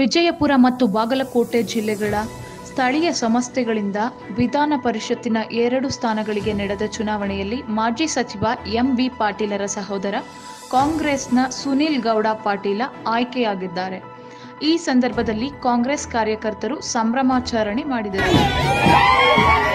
ವಿಜಯಪುರ ಮತ್ತು ಬಾಗಲಕೋಟೆ ಜಿಲ್ಲೆಗಳ ಸ್ಥಳೀಯ ಸಂಸ್ಥೆಗಳಿಂದ ವಿಧಾನ ಪರಿಷತ್ತಿನ 2 ಸ್ಥಾನಗಳಿಗೆ ನಡೆದ ಚುನಾವಣೆಯಲ್ಲಿ ಮಾಜಿ ಸಚಿವ ಎಂಬಿ ಪಾಟೀಲರ ಸಹೋದರ ಕಾಂಗ್ರೆಸ್ನ ಸುನಿಲ್ ಗೌಡ ಪಾಟೀಲ ಆಯ್ಕೆಯಾಗಿದ್ದಾರೆ. ಈ ಸಂದರ್ಭದಲ್ಲಿ ಕಾಂಗ್ರೆಸ್ ಕಾರ್ಯಕರ್ತರು ಸಂಭ್ರಮಾಚರಣೆ ಮಾಡಿದರು.